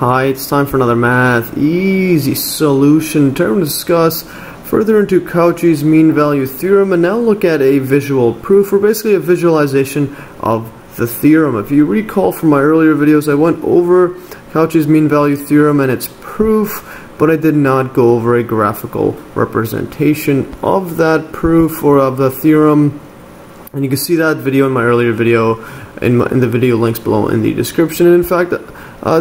Hi, it's time for another math easy solution term to discuss further into Cauchy's mean value theorem, and now look at a visual proof, or basically a visualization of the theorem. If you recall from my earlier videos, I went over Cauchy's mean value theorem and its proof, but I did not go over a graphical representation of that proof or of the theorem. And you can see that video in my earlier video, in the video links below in the description. And in fact,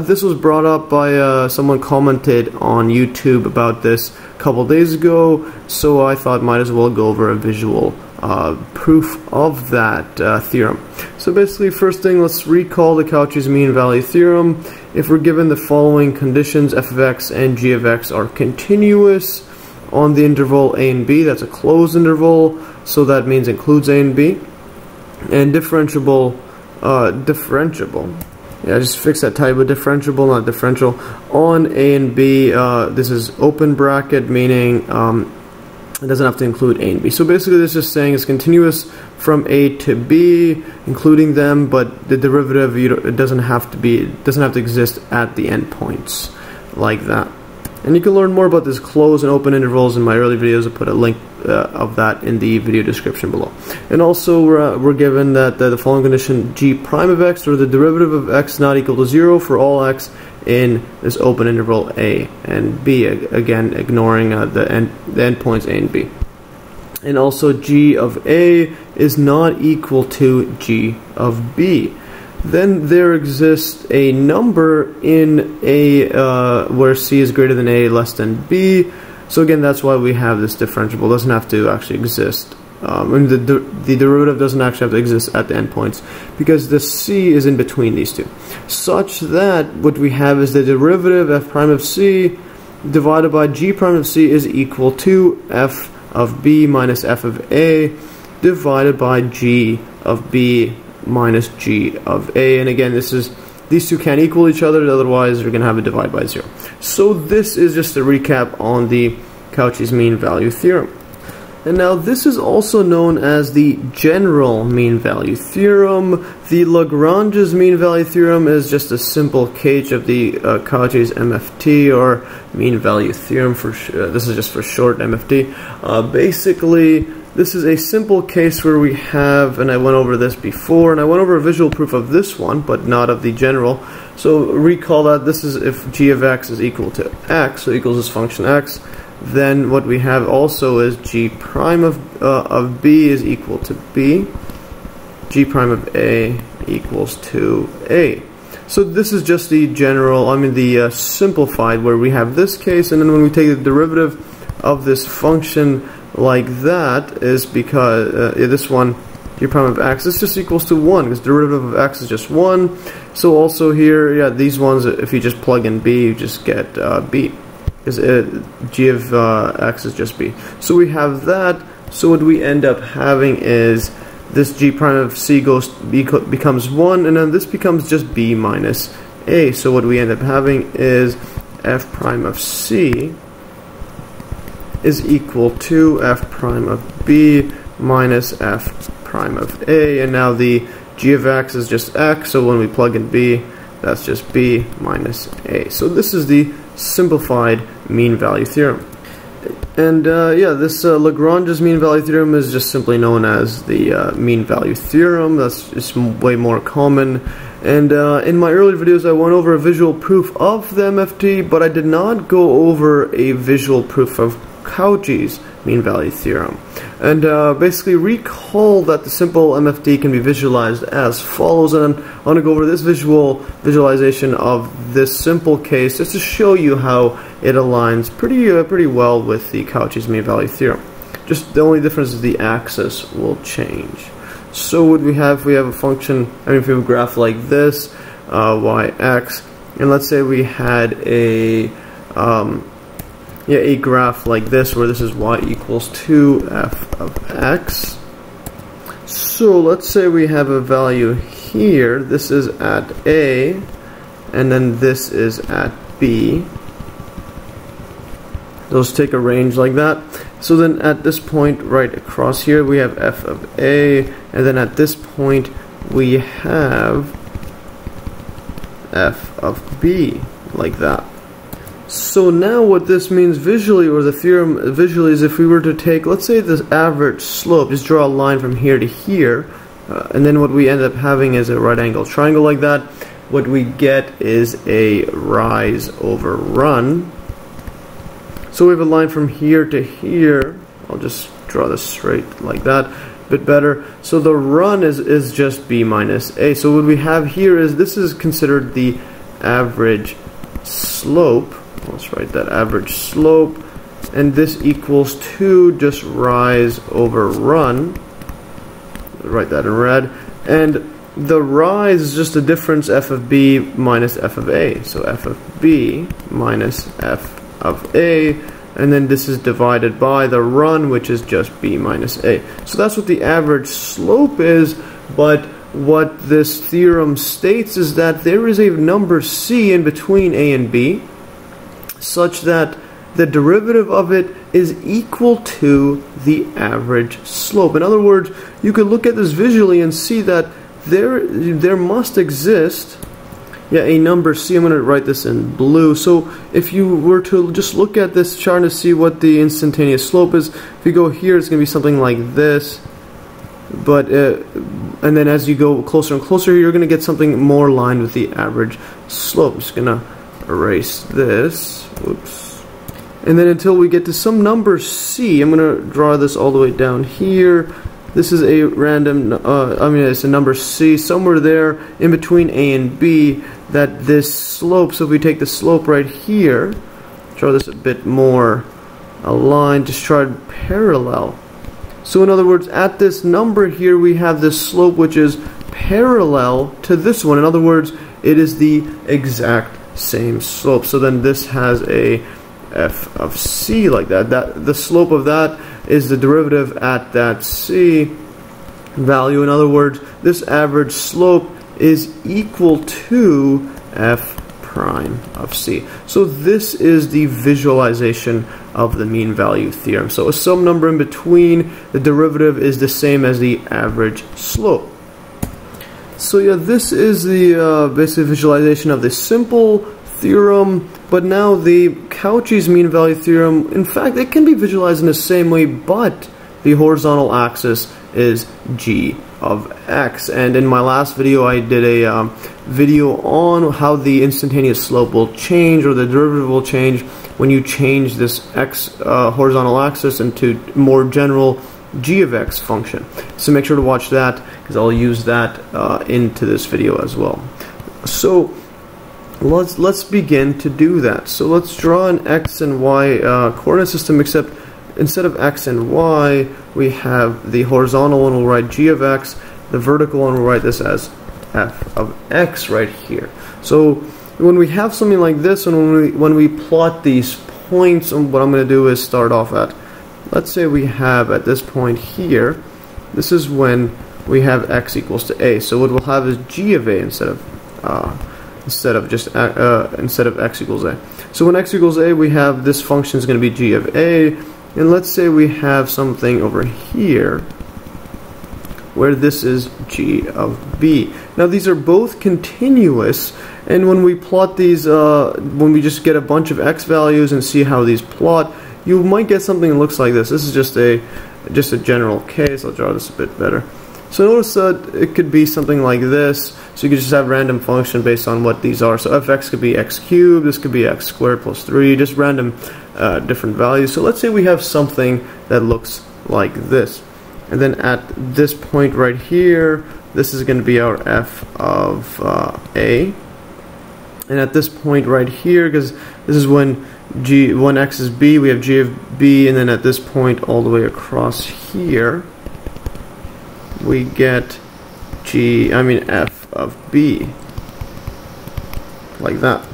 this was brought up by someone commented on YouTube about this a couple days ago, so I thought might as well go over a visual proof of that theorem. So basically, first thing, let's recall the Cauchy's mean value theorem. If we're given the following conditions, f of x and g of x are continuous on the interval a and b, that's a closed interval, so that means includes a and b, and differentiable. Yeah, I just fixed that typo, differentiable, not differential, on a and b. This is open bracket, meaning it doesn't have to include a and b. So basically, this is just saying it's continuous from a to b, including them, but the derivative, it doesn't have to be, it doesn't have to exist at the endpoints like that. And you can learn more about this closed and open intervals in my early videos. I put a link of that in the video description below. And also we're given that the following condition, g prime of x, or the derivative of x not equal to 0 for all x in this open interval a and b, again ignoring the endpoints a and b. And also g of a is not equal to g of b. Then there exists a number in a where c is greater than a, less than b. So again, that's why we have this differentiable. It doesn't have to actually exist. And the derivative doesn't actually have to exist at the endpoints, because the c is in between these two. Such that what we have is the derivative f prime of c divided by g prime of c is equal to f of b minus f of a divided by g of b minus g of a. And again, this is, these two can't equal each other, otherwise you're going to have a divide by 0. So this is just a recap on the Cauchy's mean value theorem. And now this is also known as the general mean value theorem. The Lagrange's mean value theorem is just a simple case of the Cauchy's MFT, or mean value theorem for this is just for short, MFT. Basically, this is a simple case where we have, and I went over this before, and I went over a visual proof of this one, but not of the general. So recall that this is if g of x is equal to x, so equals this function x, then what we have also is g prime of b is equal to b, g prime of a equals to a. So this is just the general, I mean the simplified, where we have this case, and then when we take the derivative of this function like that, is because this one, g prime of x, this just equals to 1, because derivative of x is just 1. So also here, yeah, these ones, if you just plug in b, you just get b, because g of x is just b. So we have that. So what we end up having is this g prime of c goes becomes 1, and then this becomes just b minus a. So what we end up having is f prime of c is equal to f prime of b minus f prime of a, and now the g of x is just x, so when we plug in b, that's just b minus a. So this is the simplified mean value theorem. And yeah, this Lagrange's mean value theorem is just simply known as the mean value theorem. That's just way more common. And in my earlier videos, I went over a visual proof of the MFT, but I did not go over a visual proof of Cauchy's mean value theorem. And basically, recall that the simple MFT can be visualized as follows, and I'm going to go over this visualization of this simple case just to show you how it aligns pretty well with the Cauchy's mean value theorem. Just the only difference is the axis will change. So what we have, a function, if we have a graph like this, yx, and let's say we had a graph like this, where this is y equals 2 f of x. So let's say we have a value here. This is at a, and then this is at b. Those take a range like that. So then at this point right across here, we have f of a, and then at this point we have f of b, like that. So now what this means visually, or the theorem visually, is if we were to take, let's say, this average slope, just draw a line from here to here, and then what we end up having is a right angle triangle like that. What we get is a rise over run. So we have a line from here to here. I'll just draw this straight like that, a bit better. So the run is just b minus a. So what we have here is, this is considered the average slope. Let's write that, average slope, and this equals to just rise over run. Write that in red, and the rise is just the difference f of b minus f of a. So f of b minus f of a, and then this is divided by the run, which is just b minus a. So that's what the average slope is, but what this theorem states is that there is a number c in between a and b, such that the derivative of it is equal to the average slope. In other words, you could look at this visually and see that there must exist a number c. I'm going to write this in blue. So if you were to just look at this chart to see what the instantaneous slope is, if you go here, it's going to be something like this. But and then as you go closer and closer, you're going to get something more aligned with the average slope. I'm just going to erase this. Oops. And then until we get to some number c, I'm going to draw this all the way down here. This is a random, it's a number c, somewhere there in between a and b, that this slope, so if we take the slope right here, draw this a bit more aligned, just try to parallel. So in other words, at this number here, we have this slope which is parallel to this one. In other words, it is the exact same slope. So then this has a f of c like that. The slope of that is the derivative at that c value. In other words, this average slope is equal to f prime of c. So this is the visualization of the mean value theorem. So a sum number in between, the derivative is the same as the average slope. So yeah, this is the basic visualization of the simple theorem. But now the Cauchy's mean value theorem, in fact, it can be visualized in the same way, but the horizontal axis is g of x. And in my last video, I did a video on how the instantaneous slope will change, or the derivative will change, when you change this x horizontal axis into more general g of x function. So make sure to watch that, because I'll use that into this video as well. So let's begin to do that. So let's draw an x and y coordinate system, except instead of x and y, we have the horizontal one, we'll write g of x, the vertical one, we'll write this as f of x right here. So when we have something like this, and when we plot these points, what I'm going to do is start off at, let's say we have at this point here, this is when we have x equals to a. So what we'll have is g of a instead of x equals a. So when x equals a, we have this function is going to be g of a, and let's say we have something over here where this is g of b. Now these are both continuous, and when we plot these, when we just get a bunch of x values and see how these plot, you might get something that looks like this. This is just a general case. I'll draw this a bit better. So notice that it could be something like this. So you could just have random function based on what these are. So fx could be x cubed. This could be x squared plus 3. Just random different values. So let's say we have something that looks like this. And then at this point right here, this is going to be our f of a. And at this point right here, because this is when x is b, we have g of b, and then at this point all the way across here, we get f of b, like that.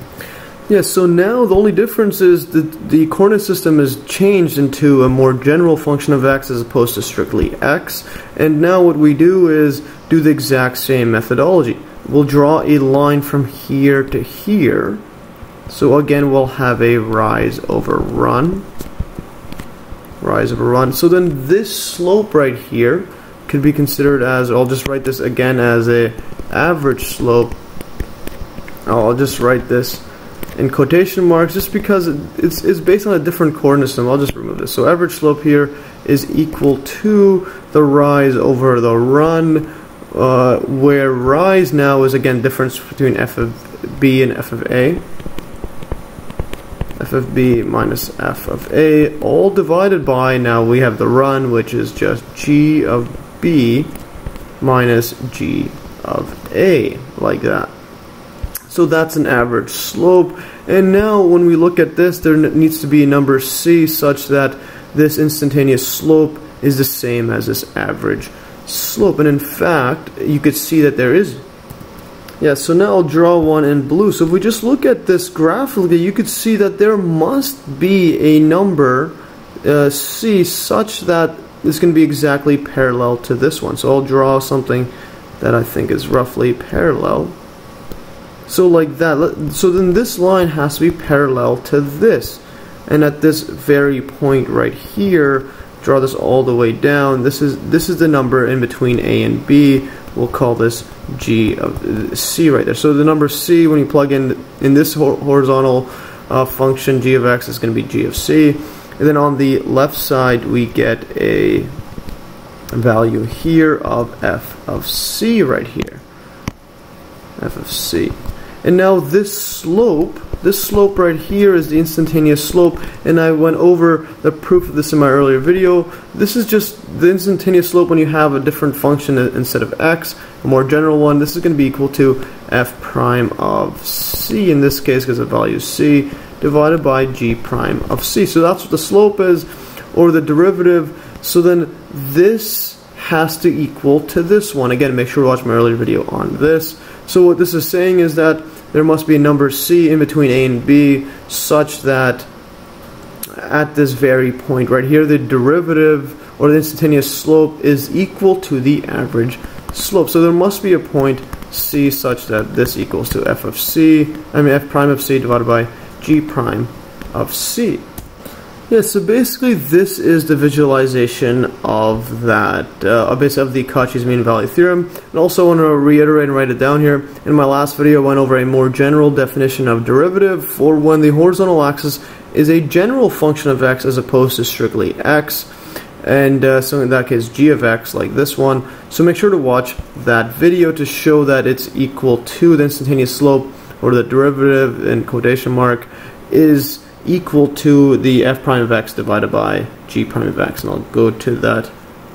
Yeah, so now the only difference is that the coordinate system is changed into a more general function of x as opposed to strictly x. And now what we do is do the exact same methodology. We'll draw a line from here to here. So again, we'll have a rise over run. Rise over run. So then this slope right here could be considered as, I'll just write this again as a average slope. I'll just write this in quotation marks just because it's based on a different coordinate system. I'll just remove this. So average slope here is equal to the rise over the run, where rise now is again difference between f of b and f of a. F of b minus f of a, all divided by, now we have the run, which is just g of b minus g of a, like that. So that's an average slope. And now when we look at this, there needs to be a number c such that this instantaneous slope is the same as this average slope. And in fact, you could see that there is. Yeah, so now I'll draw one in blue. So if we just look at this graphically, you could see that there must be a number c such that it's going to be exactly parallel to this one. So I'll draw something that I think is roughly parallel. So like that. So then this line has to be parallel to this. And at this very point right here, draw this all the way down. This is the number in between A and B. We'll call this G of C right there. So the number C, when you plug in this horizontal function, G of X is going to be G of C. And then on the left side, we get a value here of F of C right here. F of C. And now this slope right here is the instantaneous slope, and I went over the proof of this in my earlier video. This is just the instantaneous slope when you have a different function instead of x, a more general one. This is going to be equal to f prime of c in this case because the value is c, divided by g prime of c. So that's what the slope is, or the derivative. So then this has to equal to this one. Again, make sure to watch my earlier video on this. So what this is saying is that there must be a number c in between a and b such that at this very point right here, the derivative or the instantaneous slope is equal to the average slope. So there must be a point c such that this equals to f of c, I mean f prime of c divided by g prime of c. Yeah, so basically this is the visualization of that, of the Cauchy's mean value theorem. And also I want to reiterate and write it down here. In my last video, I went over a more general definition of derivative for when the horizontal axis is a general function of x as opposed to strictly x. And so in that case, g of x, like this one. So make sure to watch that video to show that it's equal to the instantaneous slope, or the derivative in quotation mark, is equal to the f prime of x divided by g prime of x, and I'll go to that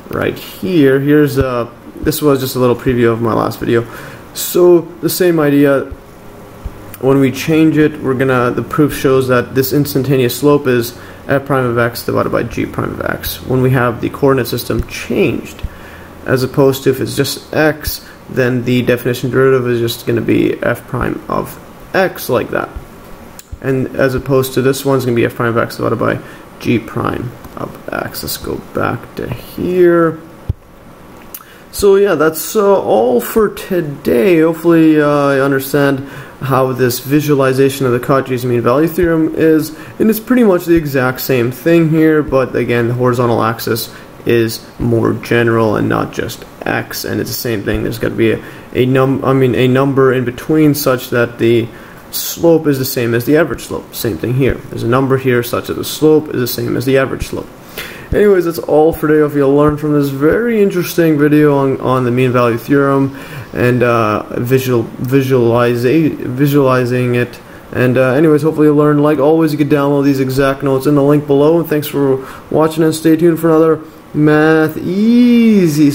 right here. Here's this was just a little preview of my last video. So the same idea, when we change it, the proof shows that this instantaneous slope is f prime of x divided by g prime of x when we have the coordinate system changed, as opposed to if it's just x, then the definition derivative is just going to be f prime of x, like that. And as opposed to this one's going to be f prime of x divided by g prime of x. Let's go back to here. So yeah, that's all for today. Hopefully you understand how this visualization of the Cauchy's mean value theorem is. And it's pretty much the exact same thing here, but again, the horizontal axis is more general and not just x. And it's the same thing. There's got to be a number in between such that the slope is the same as the average slope. Same thing here. There's a number here such that the slope is the same as the average slope. Anyways, that's all for today. If you learned from this very interesting video on the mean value theorem and visualizing it. And anyways, hopefully you learned. Like always, you can download these exact notes in the link below. And thanks for watching, and stay tuned for another Math Easy.